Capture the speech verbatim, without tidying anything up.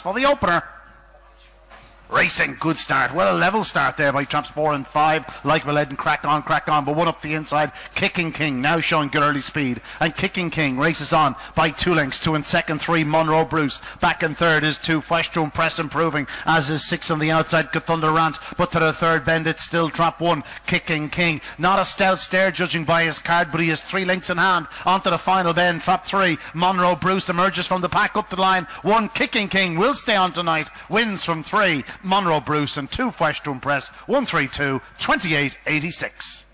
Traps for the opener. Racing, good start. Well, a level start there by Traps four and five. Like Milledden, crack on, crack on. But one up the inside. Kicking King now showing good early speed. And Kicking King races on by two lengths. Two in second, three, Monroe Bruce. Back in third is two, Fresh to Impress improving. As is six on the outside, Good Thunder Rant. But to the third bend, it's still Trap one, Kicking King. Not a stout stare judging by his card, but he is three lengths in hand. Onto the final bend, Trap three. Monroe Bruce emerges from the pack up the line. One, Kicking King will stay on tonight. Wins from three. Monroe Bruce and two, Fresh to Impress. one three two, twenty-eight eighty-six.